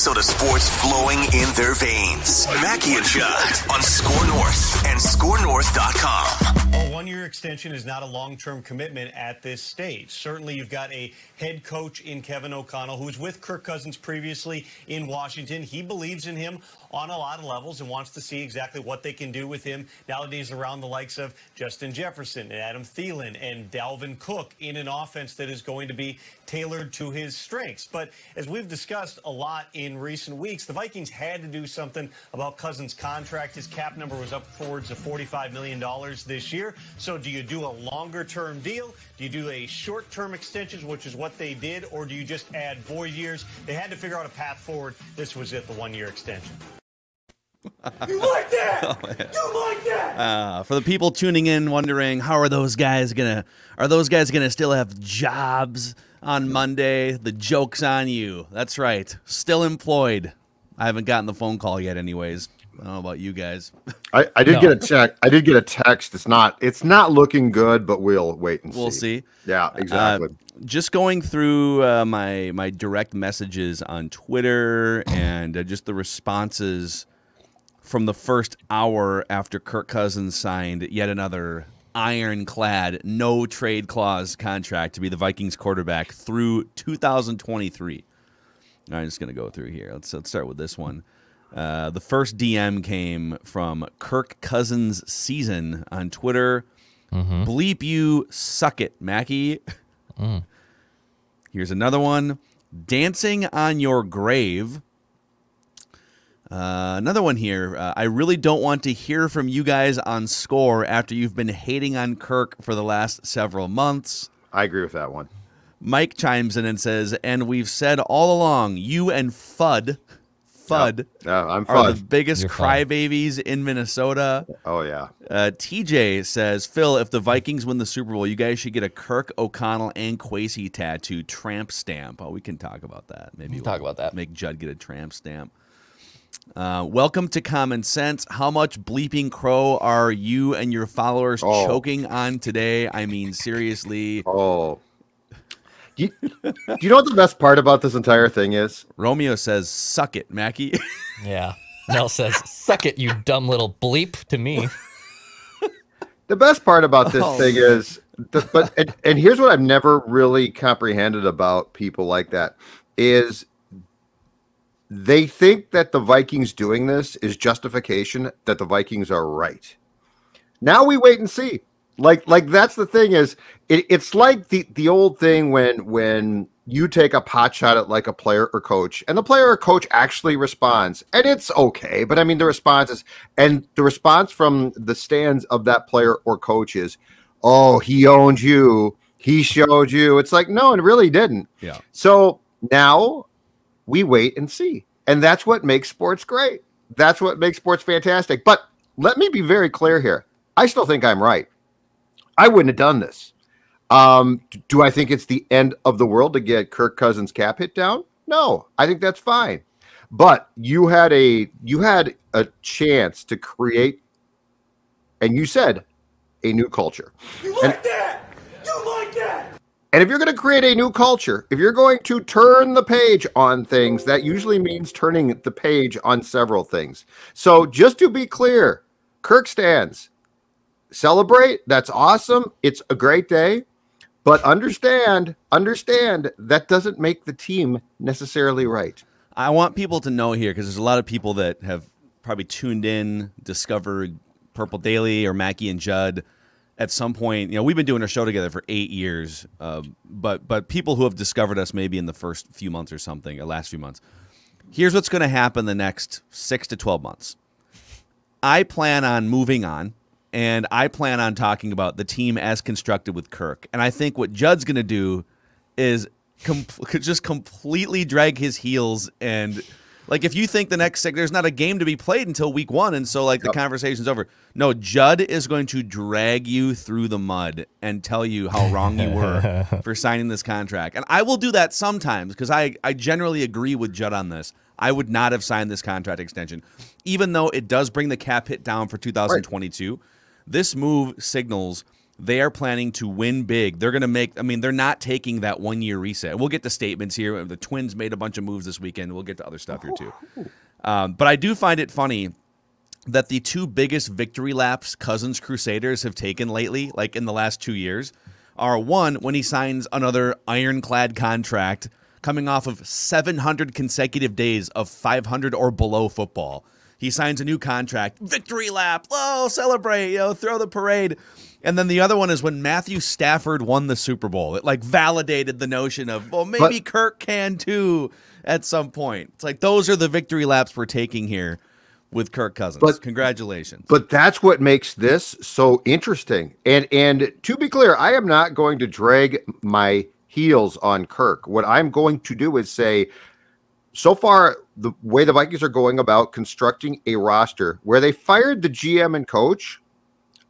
so the sport's flowing in their veins. Mackey and Judd on SKOR North and SKORNorth.com. A one-year extension is not a long-term commitment at this stage. Certainly you've got a head coach in Kevin O'Connell who's with Kirk Cousins previously in Washington. He believes in him on a lot of levels and wants to see exactly what they can do with him nowadays around the likes of Justin Jefferson and Adam Thielen and Dalvin Cook in an offense that is going to be tailored to his strengths. But as we've discussed a lot in recent weeks, the Vikings had to do something about Cousins' contract. His cap number was upwards of $45 million this year. So do you do a longer-term deal? Do you do a short-term extension, which is what they did, or do you just add void years? They had to figure out a path forward. This was it, the one-year extension. You like that? Oh, yeah. You like that? For the people tuning in wondering, how are those guys gonna? Are those guys gonna still have jobs on Monday? The joke's on you. That's right. Still employed. I haven't gotten the phone call yet, anyways. I don't know about you guys. I did get a check. I did get a text. It's not looking good, but we'll wait and see. We'll see. Yeah, exactly. Just going through my direct messages on Twitter and just the responses from the first hour after Kirk Cousins signed yet another ironclad, no-trade clause contract to be the Vikings quarterback through 2023. I'm just going to go through here. Let's start with this one. The first DM came from Kirk Cousins Season on Twitter. Bleep you, suck it, Mackey. Here's another one. Dancing on your grave. Another one here. I really don't want to hear from you guys on SKOR after you've been hating on Kirk for the last several months. I agree with that one. Mike chimes in and says, and we've said all along, you and Fudd I'm Fudd, are the biggest crybabies in Minnesota. Oh, yeah. TJ says, Phil, if the Vikings win the Super Bowl, you guys should get a Kirk, O'Connell, and Kwesi tattoo tramp stamp. Oh, we can talk about that. Maybe we'll talk about that. Make Judd get a tramp stamp. Welcome to Common Sense. How much bleeping crow are you and your followers choking on today? I mean, seriously. Do you know what the best part about this entire thing is? Romeo says, suck it, Mackey. Yeah. Mel says, suck it, you dumb little bleep to me. The best part about this thing is, and here's what I've never really comprehended about people like that is, they think that the Vikings doing this is justification that the Vikings are right. Now we wait and see. Like that's the thing is, it's like the old thing when you take a pot shot at like a player or coach, and the player or coach actually responds, and it's okay. But I mean, the response from the stands of that player or coach is, "Oh, he owned you. He showed you." It's like, no, it really didn't. Yeah. So now we wait and see. And that's what makes sports great. That's what makes sports fantastic. But let me be very clear here. I still think I'm right. I wouldn't have done this. Do I think it's the end of the world to get Kirk Cousins' cap hit down? No, I think that's fine. But you had a chance to create, and you said, a new culture. And if you're going to create a new culture, if you're going to turn the page on things, that usually means turning the page on several things. So just to be clear, Kirk stands. Celebrate. That's awesome. It's a great day. But understand that doesn't make the team necessarily right. I want people to know here, because there's a lot of people that have probably tuned in, discovered Purple Daily or Mackey and Judd at some point. You know, we've been doing our show together for 8 years, but people who have discovered us maybe in the first few months or something, or last few months, here's what's going to happen the next 6 to 12 months. I plan on moving on, and I plan on talking about the team as constructed with Kirk. And I think what Judd's going to do is just completely drag his heels and... Like, if you think the next – there's not a game to be played until week 1, and so, like, the conversation's over. No, Judd is going to drag you through the mud and tell you how wrong you were for signing this contract. And I will do that sometimes because I generally agree with Judd on this. I would not have signed this contract extension. Even though it does bring the cap hit down for 2022, this move signals – They are planning to win big. They're going to make, I mean, they're not taking that one-year reset. We'll get to statements here. The Twins made a bunch of moves this weekend. We'll get to other stuff here too. But I do find it funny that the two biggest victory laps Cousins Crusaders have taken lately, like in the last 2 years, are one, when he signs another ironclad contract coming off of 700 consecutive days of 500 or below football. He signs a new contract, victory lap, oh, celebrate, you know, throw the parade. And then the other one is when Matthew Stafford won the Super Bowl. It like validated the notion of, well, maybe Kirk can too at some point. It's like those are the victory laps we're taking here with Kirk Cousins. Congratulations. But that's what makes this so interesting. And to be clear, I am not going to drag my heels on Kirk. What I'm going to do is say, so far, the way the Vikings are going about constructing a roster where they fired the GM and coach,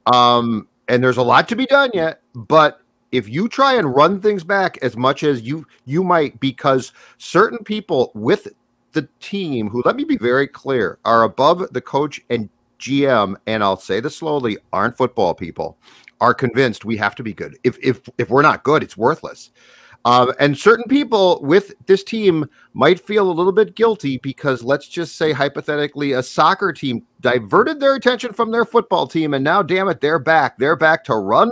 and there's a lot to be done yet, but if you try and run things back as much as you might, because certain people with the team who, let me be very clear, are above the coach and GM, and I'll say this slowly, aren't football people, are convinced we have to be good. If we're not good, it's worthless. And certain people with this team might feel a little bit guilty because, let's just say hypothetically, a soccer team diverted their attention from their football team, and now, damn it, they're back. They're back to run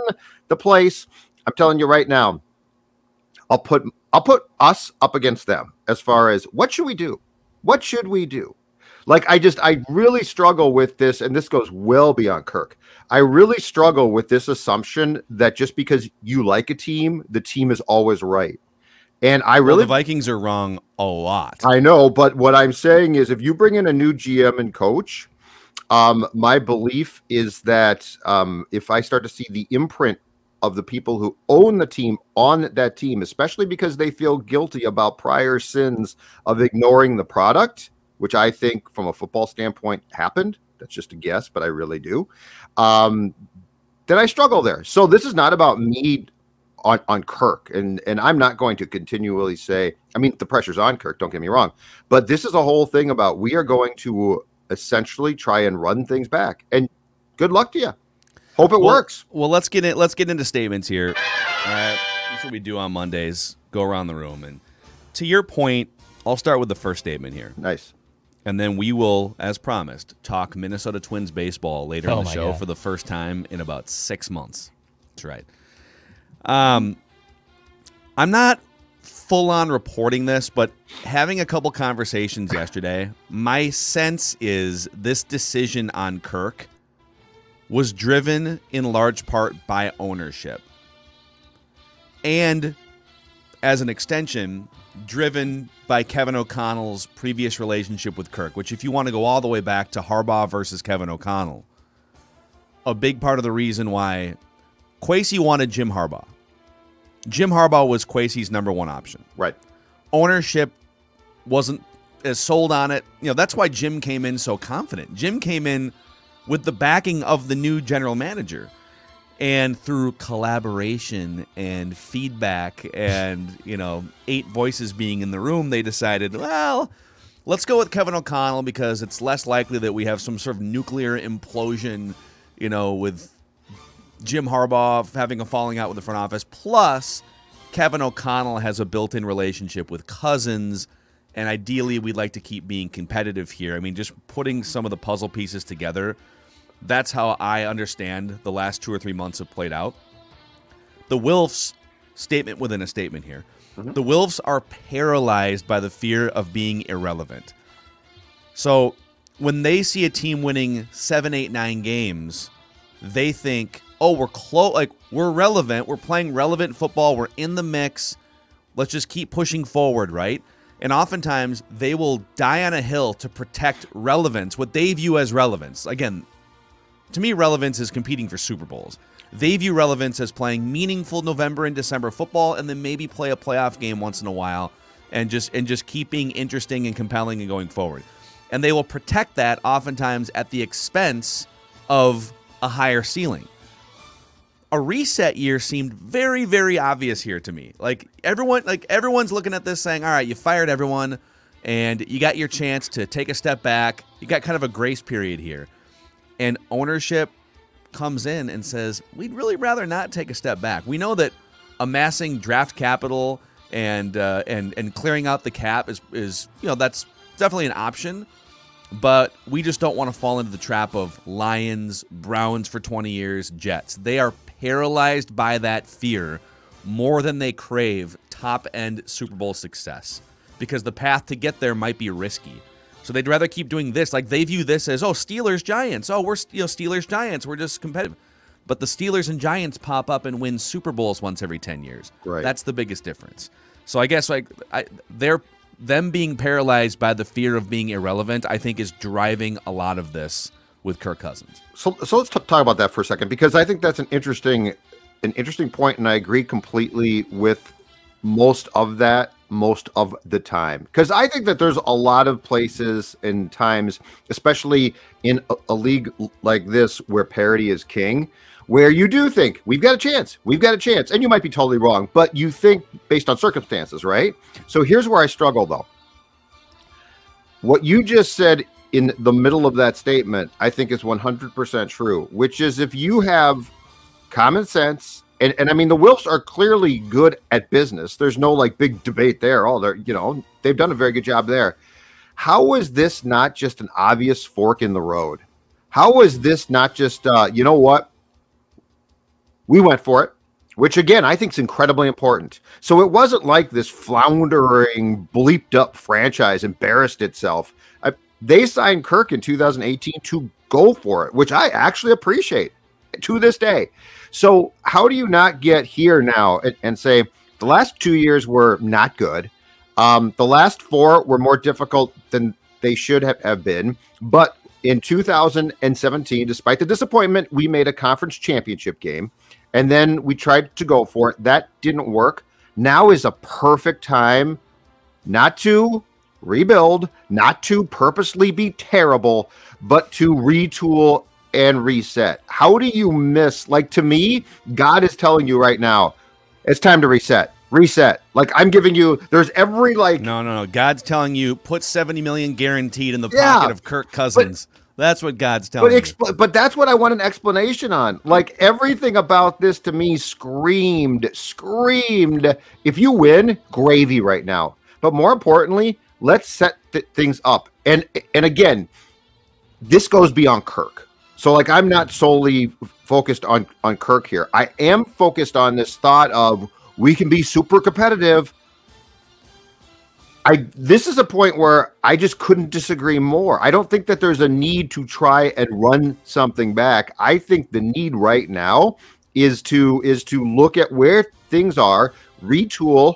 the place. I'm telling you right now, I'll put us up against them as far as what should we do? What should we do? Like, I really struggle with this, and this goes well beyond Kirk. I really struggle with this assumption that just because you like a team, the team is always right. And I really, well, the Vikings are wrong a lot. I know, but what I'm saying is, if you bring in a new GM and coach, my belief is that if I start to see the imprint of the people who own the team on that team, especially because they feel guilty about prior sins of ignoring the product, which I think from a football standpoint happened. That's just a guess, but I really do. Then I struggle there. So this is not about me on Kirk. And I'm not going to continually say, I mean, the pressure's on Kirk, don't get me wrong. But this is a whole thing about, we are going to essentially try and run things back. And good luck to you. Hope it works. Well, let's get into statements here. All right, that's what we do on Mondays. Go around the room. And to your point, I'll start with the first statement here. Nice. And then we will, as promised, talk Minnesota Twins baseball later on the show for the first time in about 6 months. That's right. I'm not full-on reporting this, but having a couple conversations yesterday, my sense is this decision on Kirk was driven in large part by ownership. And as an extension, driven by Kevin O'Connell's previous relationship with Kirk, which, if you want to go all the way back to Harbaugh versus Kevin O'Connell, a big part of the reason why Kwesi wanted Jim Harbaugh. Jim Harbaugh was Kwesi's #1 option. Right. Ownership wasn't as sold on it. You know, that's why Jim came in so confident. Jim came in with the backing of the new general manager. And through collaboration and feedback and, you know, 8 voices being in the room, they decided, well, let's go with Kevin O'Connell because it's less likely that we have some sort of nuclear implosion, you know, with Jim Harbaugh having a falling out with the front office. Plus, Kevin O'Connell has a built-in relationship with Cousins, and ideally we'd like to keep being competitive here. I mean, just putting some of the puzzle pieces together, that's how I understand the last 2 or 3 months have played out. The Wilfs, statement within a statement here. The Wilfs are paralyzed by the fear of being irrelevant. So when they see a team winning 7, 8, 9 games, they think, oh, we're close, like we're relevant. We're playing relevant football. We're in the mix. Let's just keep pushing forward, right? And oftentimes they will die on a hill to protect relevance, what they view as relevance. Again, to me, relevance is competing for Super Bowls. They view relevance as playing meaningful November and December football, and then maybe play a playoff game once in a while, and just keep being interesting and compelling and going forward. And they will protect that oftentimes at the expense of a higher ceiling. A reset year seemed very, very obvious here to me. Like everyone's looking at this saying, all right, you fired everyone, and you got your chance to take a step back. You got kind of a grace period here. And ownership comes in and says, we'd really rather not take a step back. We know that amassing draft capital and clearing out the cap is that's definitely an option, but we just don't want to fall into the trap of Lions, Browns for 20 years, Jets. They are paralyzed by that fear more than they crave top-end Super Bowl success, because the path to get there might be risky. So they'd rather keep doing this. Like, they view this as, oh, Steelers, Giants. Oh, we're Steelers, Giants. We're just competitive. But the Steelers and Giants pop up and win Super Bowls once every 10 years. Right. That's the biggest difference. So I guess them being paralyzed by the fear of being irrelevant, I think, is driving a lot of this with Kirk Cousins. So let's talk about that for a second, because I think that's an interesting point, and I agree completely with most of that most of the time, because I think that there's a lot of places and times, especially in a league like this where parity is king, where you do think we've got a chance, and you might be totally wrong, but you think based on circumstances, right? So here's where I struggle, though. What you just said in the middle of that statement, I think is 100% true, which is, if you have common sense, and I mean, the Wilfs are clearly good at business. There's no big debate there. They've done a very good job there. How is this not just an obvious fork in the road? How is this not just, you know what? We went for it, which again, I think is incredibly important. So it wasn't like this floundering, bleeped up franchise embarrassed itself. They signed Kirk in 2018 to go for it, which I actually appreciate to this day. So how do you not get here now and say the last 2 years were not good, the last four were more difficult than they should have been, but in 2017, despite the disappointment, we made a conference championship game, and then we tried to go for it. That didn't work. Now is a perfect time not to rebuild, not to purposely be terrible, but to retool and reset. How do you miss? To me, God is telling you right now, it's time to reset. I'm giving you, there's every no, God's telling you, put 70 million guaranteed in the pocket of Kirk Cousins. That's what God's telling you. But that's what I want an explanation on. Everything about this to me screamed, if you win, gravy right now. But more importantly, let's set things up. And again, this goes beyond Kirk. So I'm not solely focused on Kirk here. I am focused on this thought of, we can be super competitive. This is a point where I just couldn't disagree more. I don't think that there's a need to try and run something back. I think the need right now is to look at where things are, retool,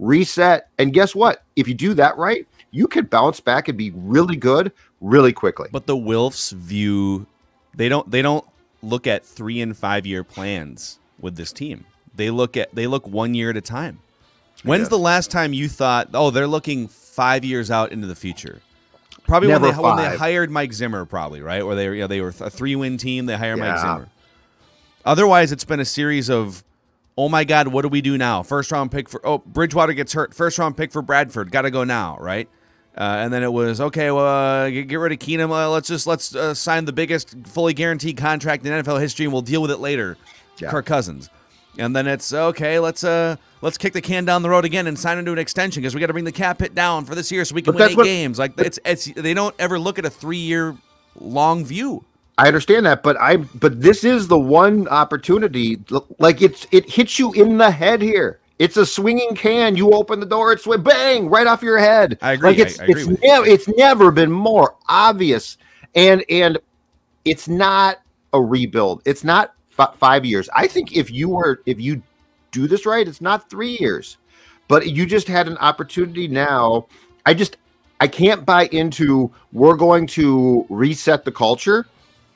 reset, and guess what? If you do that right, you can bounce back and be really good really quickly. But the Wilfs view, they don't look at 3- and 5-year plans with this team. They look 1 year at a time. When's the last time you thought, oh, they're looking 5 years out into the future? Probably when they hired Mike Zimmer, probably, right? Or they were a 3-win team, they hired Mike Zimmer. Otherwise, it's been a series of, oh my God, what do we do now? First round pick for Bridgewater gets hurt. First round pick for Bradford, got to go now, right? And then it was, okay, well, get rid of Keenum. Let's sign the biggest fully guaranteed contract in NFL history, and we'll deal with it later. Yeah. Kirk Cousins. And then it's, okay, let's kick the can down the road again and sign into an extension, because we got to bring the cap hit down for this year so we can win 8 games. They don't ever look at a 3-year long view. I understand that, but this is the one opportunity. It hits you in the head here. It's a swinging can. You open the door, it's bang, right off your head. I agree. It's never been more obvious. And it's not a rebuild. It's not 5 years. I think if you do this right, it's not 3 years, but you just had an opportunity now. I can't buy into, we're going to reset the culture,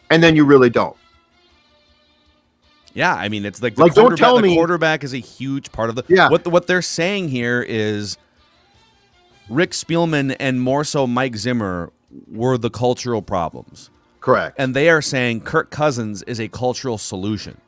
and then you really don't. Yeah, I mean, it's don't tell me. The quarterback is a huge part of the. Yeah. What they're saying here is, Rick Spielman and more so Mike Zimmer were the cultural problems. Correct. And they are saying Kirk Cousins is a cultural solution.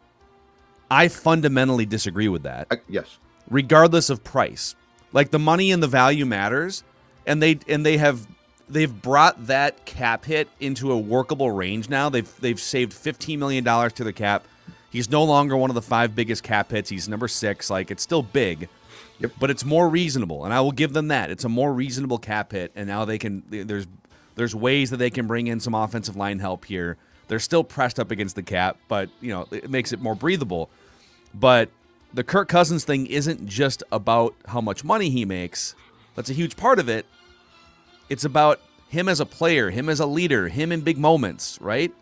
I fundamentally disagree with that. Yes. Regardless of price, the money and the value matters, and they have they've brought that cap hit into a workable range now. They've saved $15 million to the cap. He's no longer one of the 5 biggest cap hits. He's number 6. Like, it's still big, yep, but it's more reasonable, and I will give them that. It's a more reasonable cap hit, and now they can. There's ways that they can bring in some offensive line help here. They're still pressed up against the cap, but you know it makes it more breathable. But the Kirk Cousins thing isn't just about how much money he makes. That's a huge part of it. It's about him as a player, him as a leader, him in big moments, right?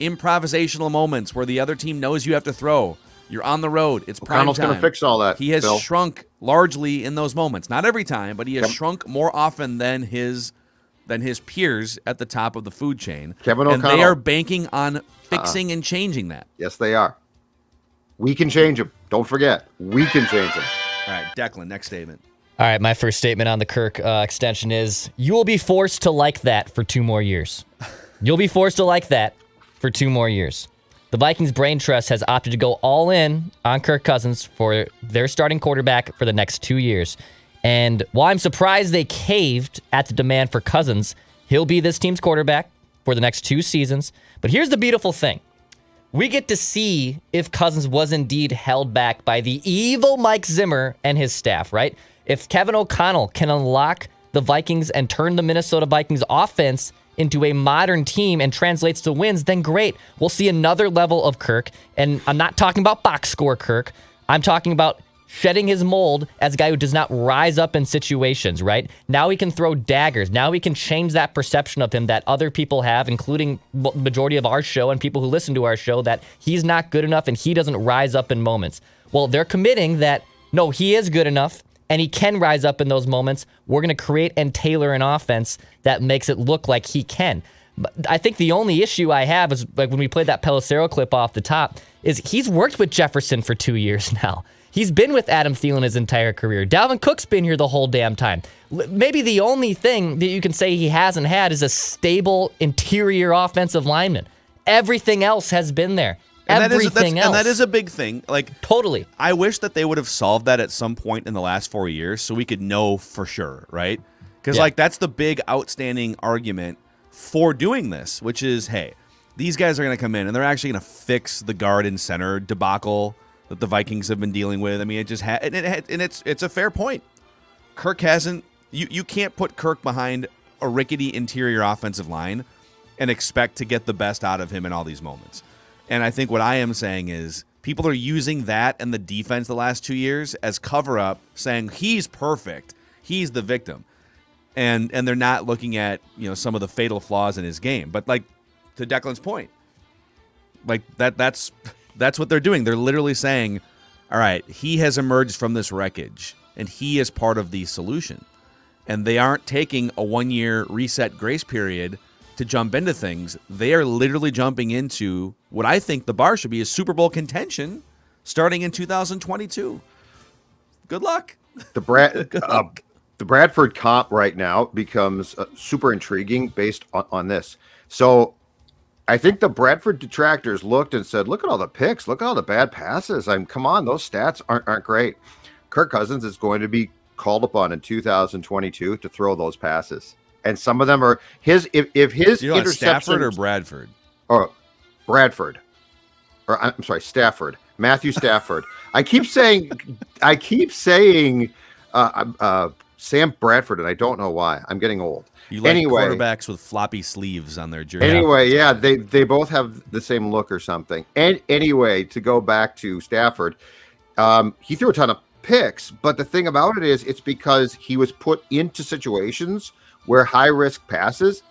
Improvisational moments where the other team knows you have to throw. You're on the road. It's prime time. O'Connell's going to fix all that. He has shrunk largely in those moments. Not every time, but he has shrunk more often than his peers at the top of the food chain. Kevin O'Connell. And they are banking on fixing and changing that. Yes, they are. We can change him. Don't forget. We can change him. All right, Declan, next statement. All right, my first statement on the Kirk extension is, you will be forced to like that for 2 more years. You'll be forced to like that for 2 more years. The Vikings Brain Trust has opted to go all in on Kirk Cousins for their starting quarterback for the next 2 years. And while I'm surprised they caved at the demand for Cousins, he'll be this team's quarterback for the next 2 seasons. But here's the beautiful thing. We get to see if Cousins was indeed held back by the evil Mike Zimmer and his staff, right? If Kevin O'Connell can unlock the Vikings and turn the Minnesota Vikings offense into a modern team and translates to wins, then great. We'll see another level of Kirk. And I'm not talking about box score Kirk. I'm talking about shedding his mold as a guy who does not rise up in situations, right? Now he can throw daggers. Now he can change that perception of him that other people have, including the majority of our show and people who listen to our show, that he's not good enough and he doesn't rise up in moments. Well, they're committing that, no, he is good enough and he can rise up in those moments. We're going to create and tailor an offense that makes it look like he can. But I think the only issue I have is, like, when we played that Pelicero clip off the top, is he's worked with Jefferson for 2 years now. He's been with Adam Thielen his entire career. Dalvin Cook's been here the whole damn time. Maybe the only thing that you can say he hasn't had is a stable interior offensive lineman. Everything else has been there. And that is a big thing. Like, totally. I wish that they would have solved that at some point in the last 4 years so we could know for sure, right? Because like, that's the big outstanding argument for doing this, which is, hey, these guys are going to come in and they're actually going to fix the guard and center debacle that the Vikings have been dealing with. I mean, it just it's a fair point. Kirk hasn't. You can't put Kirk behind a rickety interior offensive line and expect to get the best out of him in all these moments. And I think what I am saying is people are using that and the defense the last 2 years as cover up, saying he's perfect, he's the victim, and they're not looking at, you know, some of the fatal flaws in his game. But like, to Declan's point, like that's what they're doing. They're literally saying, all right, he has emerged from this wreckage, and he is part of the solution. And they aren't taking a 1-year reset grace period to jump into things. They are literally jumping into what I think the bar should be, is Super Bowl contention starting in 2022. Good luck. The Bradford comp right now becomes super intriguing based on this. So I think the Bradford detractors looked and said, look at all the picks. Look at all the bad passes. Come on, those stats aren't great. Kirk Cousins is going to be called upon in 2022 to throw those passes. And some of them are his, if his interceptions, Stafford or Bradford? Or Bradford. Or I'm sorry, Stafford. Matthew Stafford. I keep saying Sam Bradford, and I don't know why. I'm getting old. You like quarterbacks with floppy sleeves on their jersey. Anyway, yeah, they both have the same look or something. And anyway, to go back to Stafford, he threw a ton of picks, but the thing about it is it's because he was put into situations where high-risk passes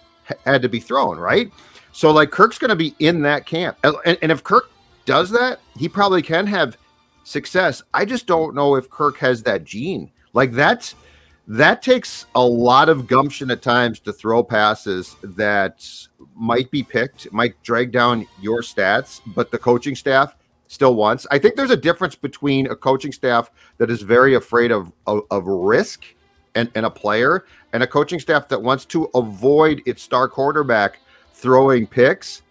had to be thrown, right? So, like, Kirk's going to be in that camp. And if Kirk does that, he probably can have success. I just don't know if Kirk has that gene. Like, that's... that takes a lot of gumption at times to throw passes that might be picked, might drag down your stats, but the coaching staff still wants. I think there's a difference between a coaching staff that is very afraid of risk and a player, and a coaching staff that wants to avoid its star quarterback throwing picks,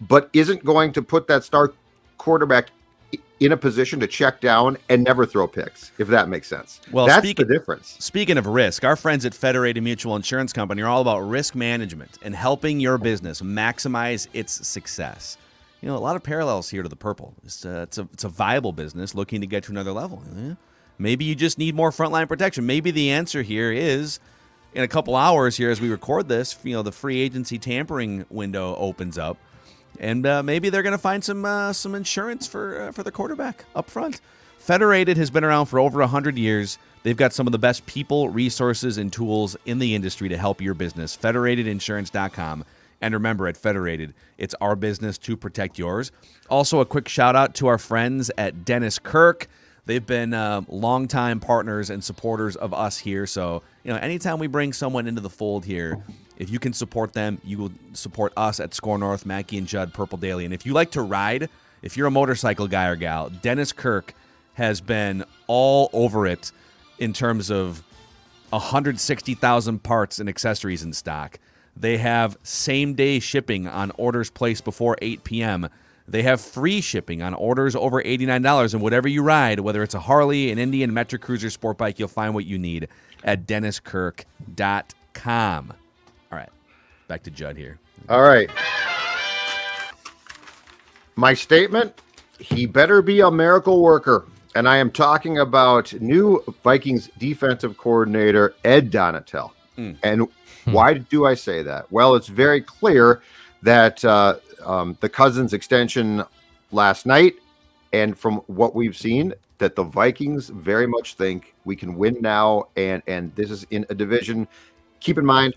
but isn't going to put that star quarterback in a position to check down and never throw picks, if that makes sense. Well, that's the difference. Speaking of risk, our friends at Federated Mutual Insurance Company are all about risk management and helping your business maximize its success. You know, a lot of parallels here to the Purple. It's a viable business looking to get to another level. Maybe you just need more frontline protection. Maybe the answer here is, in a couple hours here as we record this, you know, the free agency tampering window opens up. And maybe they're going to find some insurance for the quarterback up front. Federated has been around for over 100 years. They've got some of the best people, resources, and tools in the industry to help your business. Federatedinsurance.com. And remember, at Federated, it's our business to protect yours. Also, a quick shout-out to our friends at Dennis Kirk. They've been longtime partners and supporters of us here. So, you know, anytime we bring someone into the fold here, if you can support them, you will support us at SKOR North, Mackey and Judd, Purple Daily. And if you like to ride, if you're a motorcycle guy or gal, Dennis Kirk has been all over it in terms of 160,000 parts and accessories in stock. They have same-day shipping on orders placed before 8 p.m. They have free shipping on orders over $89. And whatever you ride, whether it's a Harley, an Indian, Metric Cruiser, Sport Bike, you'll find what you need at DennisKirk.com. All right, back to Judd here. All right. My statement, he better be a miracle worker. And I am talking about new Vikings defensive coordinator Ed Donatell. And why do I say that? Well, it's very clear that the Cousins extension last night, and from what we've seen, that the Vikings very much think we can win now, and this is in a division. Keep in mind,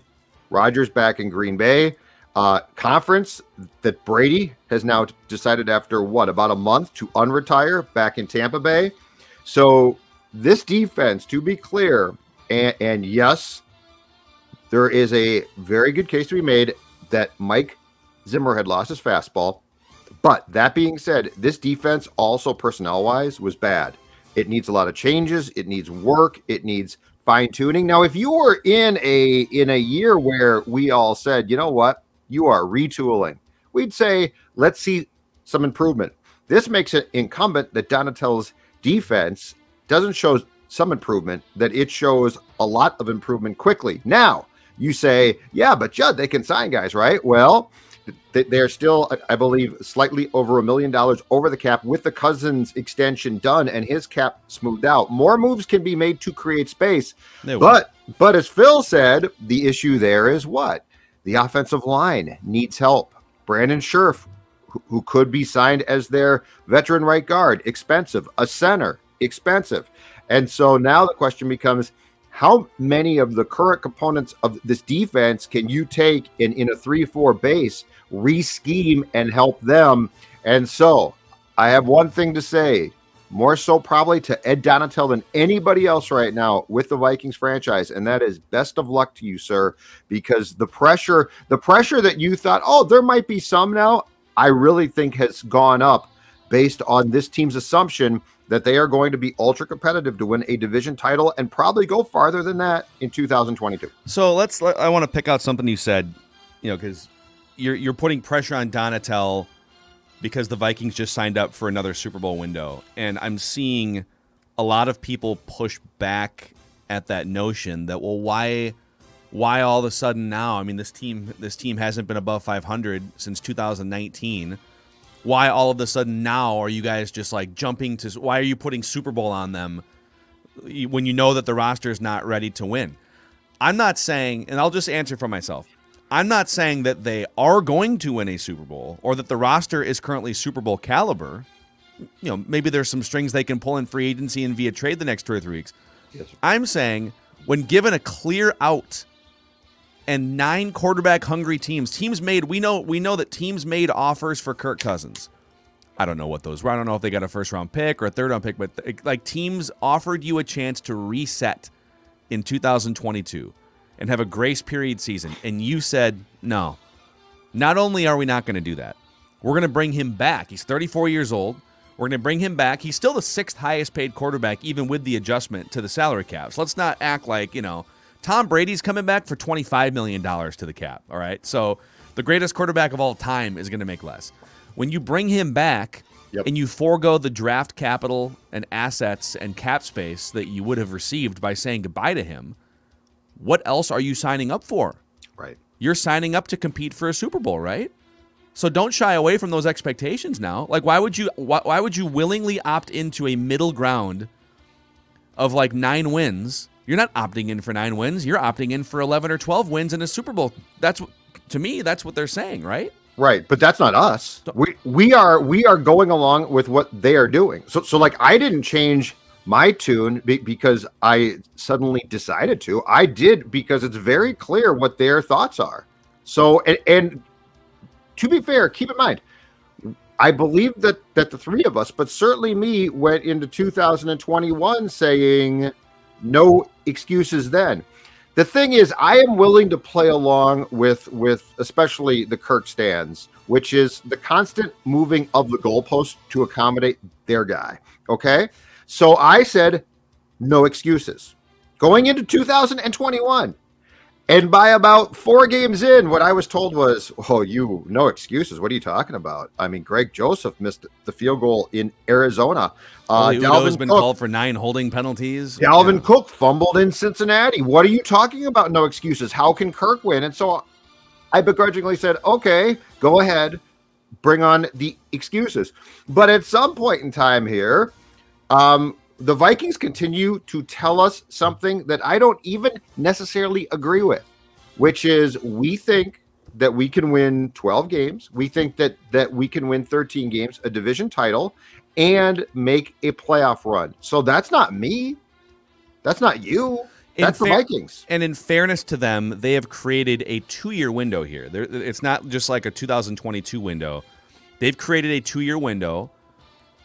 Rodgers back in Green Bay, conference that Brady has now decided after, what, about a month to unretire back in Tampa Bay. So this defense, to be clear, and yes, there is a very good case to be made that Mike Zimmer had lost his fastball. But that being said, this defense also personnel-wise was bad. It needs a lot of changes. It needs work. It needs fine-tuning. Now, if you were in a year where we all said, you know what, you are retooling, we'd say, let's see some improvement. This makes it incumbent that Donatell's defense doesn't show some improvement, that it shows a lot of improvement quickly. Now, you say, yeah, but Judd, they can sign guys, right? Well, they're still, I believe, slightly over $1 million over the cap with the Cousins extension done and his cap smoothed out. More moves can be made to create space. But as Phil said, the issue there is what? The offensive line needs help. Brandon Scherf, who could be signed as their veteran right guard, expensive. A center, expensive. And so now the question becomes, how many of the current components of this defense can you take in a 3-4 base, re-scheme, and help them? And so I have one thing to say, more so probably to Ed Donatell than anybody else right now with the Vikings franchise, and that is best of luck to you, sir, because the pressure that you thought, oh, there might be some now, I really think has gone up based on this team's assumption that they are going to be ultra competitive to win a division title and probably go farther than that in 2022. So I want to pick out something you said, you know, because you're putting pressure on Donatell because the Vikings just signed up for another Super Bowl window. And I'm seeing a lot of people push back at that notion that, well, why all of a sudden now? I mean, this team hasn't been above 500 since 2019. Why all of a sudden now are you guys just like jumping to, why are you putting Super Bowl on them when you know that the roster is not ready to win? I'm not saying, and I'll just answer for myself, I'm not saying that they are going to win a Super Bowl or that the roster is currently Super Bowl caliber. You know, maybe there's some strings they can pull in free agency and via trade the next 2 or 3 weeks. Yes, sir. I'm saying when given a clear out and 9 quarterback hungry teams made, we know that teams made offers for Kirk Cousins. I don't know what those were. I don't know if they got a first round pick or a third round pick, but like teams offered you a chance to reset in 2022 and have a grace period season. And you said, no, not only are we not going to do that, we're going to bring him back. He's 34 years old. We're going to bring him back. He's still the 6th highest paid quarterback, even with the adjustment to the salary cap. So let's not act like, you know, Tom Brady's coming back for $25 million to the cap, all right? So the greatest quarterback of all time is going to make less. When you bring him back, Yep. And you forego the draft capital and assets and cap space that you would have received by saying goodbye to him. What else are you signing up for? Right. You're signing up to compete for a Super Bowl, right? So don't shy away from those expectations now. Like, why would you willingly opt into a middle ground of like 9 wins? You're not opting in for 9 wins. You're opting in for 11 or 12 wins in a Super Bowl. That's, to me, that's what they're saying, right? Right, but that's not us. We are going along with what they are doing. So like, I didn't change my tune because I suddenly decided to. I did because it's very clear what their thoughts are. So, and to be fair, keep in mind, I believe that the three of us, but certainly me, went into 2021 saying no excuses then. The thing is, I am willing to play along with especially the Kirk stands, which is the constant moving of the goalpost to accommodate their guy, okay? So I said, no excuses, going into 2021. And by about 4 games in, what I was told was, oh, you, no excuses. What are you talking about? I mean, Greg Joseph missed the field goal in Arizona. Dalvin Cook been called for 9 holding penalties. Dalvin Cook fumbled in Cincinnati. What are you talking about? No excuses. How can Kirk win? And so I begrudgingly said, okay, go ahead, bring on the excuses. But at some point in time here, the Vikings continue to tell us something that I don't even necessarily agree with, which is we think that we can win 12 games. We think that we can win 13 games, a division title, and make a playoff run. So that's not me. That's not you. That's the Vikings. And in fairness to them, they have created a 2-year window here. It's not just like a 2022 window. They've created a 2-year window.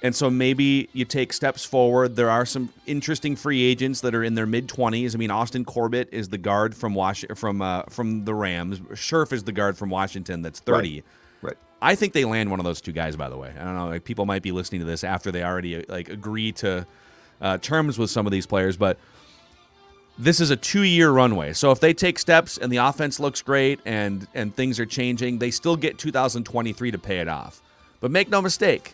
And so maybe you take steps forward. There are some interesting free agents that are in their mid-20s. I mean, Austin Corbett is the guard from the Rams. Scherf is the guard from Washington that's 30. Right. I think they land one of those two guys, by the way. I don't know. Like, people might be listening to this after they already like agree to terms with some of these players. But this is a 2-year runway. So if they take steps and the offense looks great and things are changing, they still get 2023 to pay it off. But make no mistake.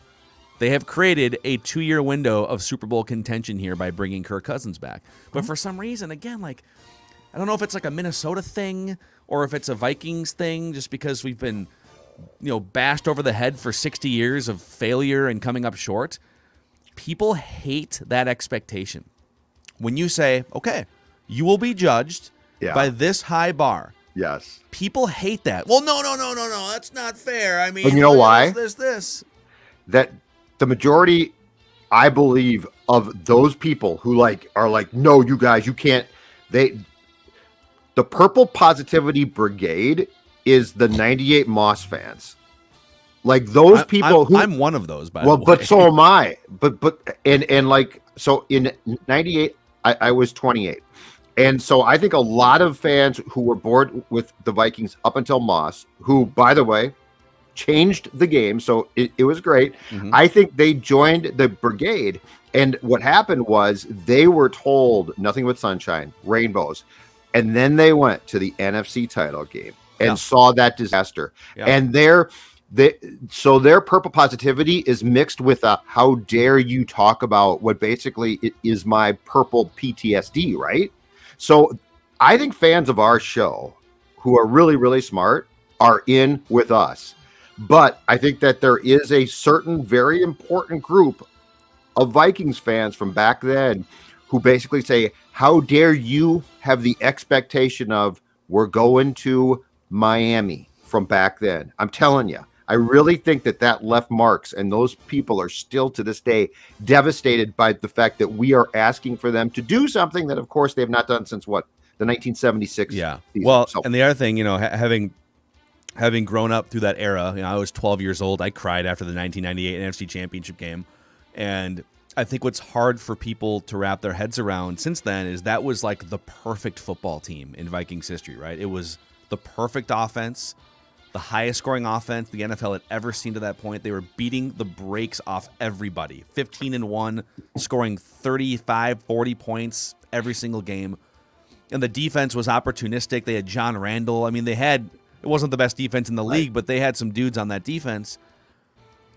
They have created a 2-year window of Super Bowl contention here by bringing Kirk Cousins back. But for some reason, again, like, I don't know if it's like a Minnesota thing or if it's a Vikings thing, just because we've been, you know, bashed over the head for 60 years of failure and coming up short. People hate that expectation. When you say, okay, you will be judged by this high bar. Yes. People hate that. Well, no, that's not fair. I mean, but you know why? That the majority, I believe, of those people who are like, no, you guys, you can't. The Purple Positivity Brigade is the 98 Moss fans. Like those people who I'm one of those, by the way. Well, but so am I. But like, so in 98, I was 28. And so I think a lot of fans who were bored with the Vikings up until Moss, who, by the way, changed the game, so it was great. I think they joined the brigade, and what happened was they were told nothing but sunshine, rainbows, and then they went to the NFC title game and saw that disaster. And their purple positivity is mixed with a how dare you talk about what basically is my purple PTSD, right? So I think fans of our show who are really, really smart are in with us. But I think that there is a certain very important group of Vikings fans from back then who basically say, how dare you have the expectation of we're going to Miami from back then. I'm telling you, I really think that left marks, and those people are still to this day devastated by the fact that we are asking for them to do something that, of course, they have not done since, what, the 1976 season. Well, so. And the other thing, you know, having grown up through that era, you know, I was 12 years old. I cried after the 1998 NFC Championship game. And I think what's hard for people to wrap their heads around since then is that was like the perfect football team in Vikings history, right? It was the perfect offense, the highest scoring offense the NFL had ever seen to that point. They were beating the brakes off everybody, 15-1, scoring 35, 40 points every single game. And the defense was opportunistic. They had John Randall. I mean, they had... It wasn't the best defense in the league, but they had some dudes on that defense.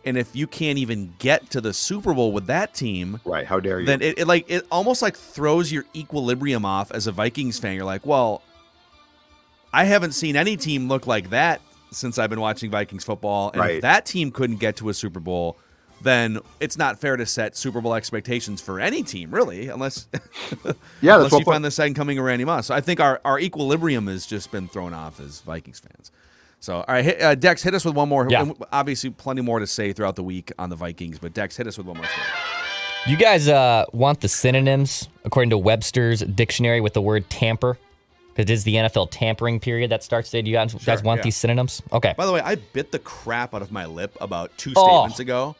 And if you can't even get to the Super Bowl with that team, right? How dare you? Then it almost like throws your equilibrium off as a Vikings fan. You're like, well, I haven't seen any team look like that since I've been watching Vikings football. And if that team couldn't get to a Super Bowl, then it's not fair to set Super Bowl expectations for any team, really, unless unless you find the second coming of Randy Moss. So I think our equilibrium has just been thrown off as Vikings fans. So, all right, Dex, hit us with one more. Yeah. Obviously, plenty more to say throughout the week on the Vikings, but Dex, hit us with one more story. You guys want the synonyms, according to Webster's Dictionary, with the word tamper? Because it is the NFL tampering period that starts today. Do you guys, want these synonyms? Okay. By the way, I bit the crap out of my lip about two statements ago.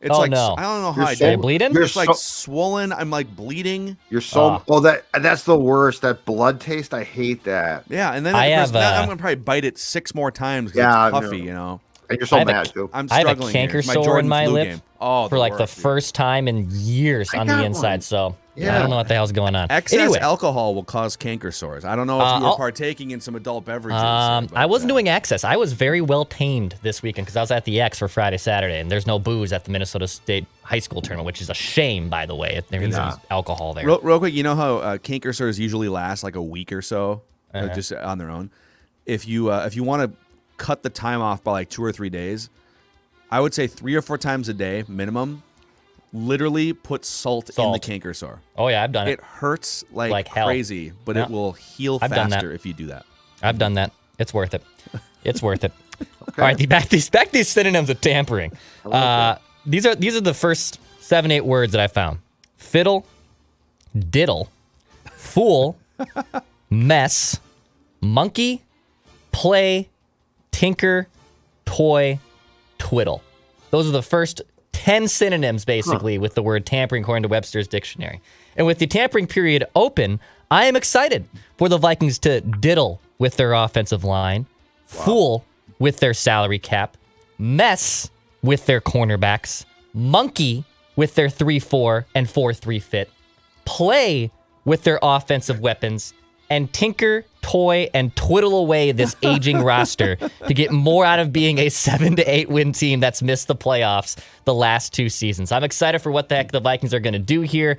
It's I don't know how I did. Bleeding? It's like swollen. I'm like bleeding. You're so that's the worst. That blood taste, I hate that. Yeah, and then I'm gonna probably bite it 6 more times because it's puffy, you know. And you're so mad too. I'm struggling. I have a canker sore in my lip for like the first time in years on the inside. So I don't know what the hell's going on. Excess alcohol will cause canker sores. I don't know if you were partaking in some adult beverages. I wasn't doing excess. I was very well tamed this weekend because I was at the X for Friday, Saturday, and there's no booze at the Minnesota State High School tournament, which is a shame, by the way. There needs some alcohol there. Real quick, you know how canker sores usually last like a week or so, just on their own. If you want to cut the time off by like 2 or 3 days, I would say 3 or 4 times a day minimum. Literally put salt in the canker sore. Oh yeah, I've done it. It hurts like crazy, hell. But it will heal faster if you do that. I've done that. It's worth it. It's worth it. Okay. All right, back these synonyms of tampering. These are the first 7-8 words that I found: fiddle, diddle, fool, mess, monkey, play, tinker, toy, twiddle. Those are the first 10 synonyms, basically, with the word tampering, according to Webster's Dictionary. And with the tampering period open, I am excited for the Vikings to diddle with their offensive line, fool with their salary cap, mess with their cornerbacks, monkey with their 3-4 and 4-3 fit, play with their offensive weapons, and tinker, toy, and twiddle away this aging roster to get more out of being a 7-8 win team that's missed the playoffs the last 2 seasons. I'm excited for what the heck the Vikings are going to do here.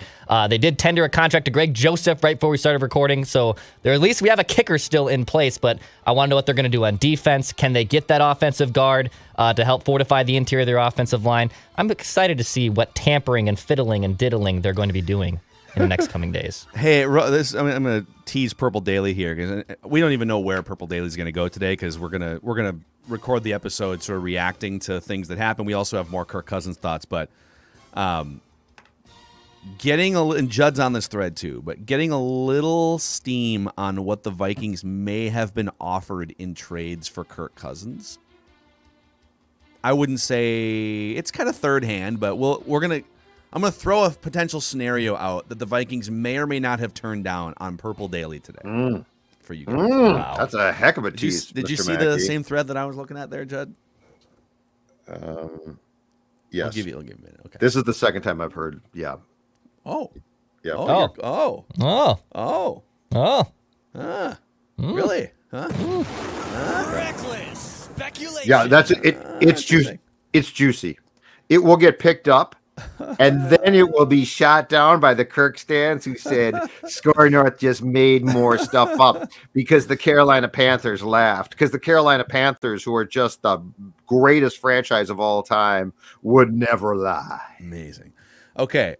They did tender a contract to Greg Joseph right before we started recording, so at least we have a kicker still in place, but I want to know what they're going to do on defense. Can they get that offensive guard to help fortify the interior of their offensive line? I'm excited to see what tampering and fiddling and diddling they're going to be doing in the next coming days. Hey, I'm going to tease Purple Daily here because we don't even know where Purple Daily is going to go today because we're gonna record the episode sort of reacting to things that happen. We also have more Kirk Cousins thoughts, but and Judd's on this thread too, but getting a little steam on what the Vikings may have been offered in trades for Kirk Cousins. I wouldn't say it's kind of third hand, but I'm going to throw a potential scenario out that the Vikings may or may not have turned down on Purple Daily today for you guys. Wow. That's a heck of a tease. Did you see Mackey, the same thread that I was looking at there, Judd? Yes. I'll give you a minute. Okay. This is the second time I've heard. Yeah. Oh. Yeah. Oh. Oh. Oh. Oh. Oh. Ah. Really? Huh? Reckless speculation. Yeah, that's it. It's juicy. It's juicy. It will get picked up. And then it will be shot down by the Kirk stans who said SKOR North just made more stuff up because the Carolina Panthers laughed. Because the Carolina Panthers, who are just the greatest franchise of all time, would never lie. Amazing. Okay.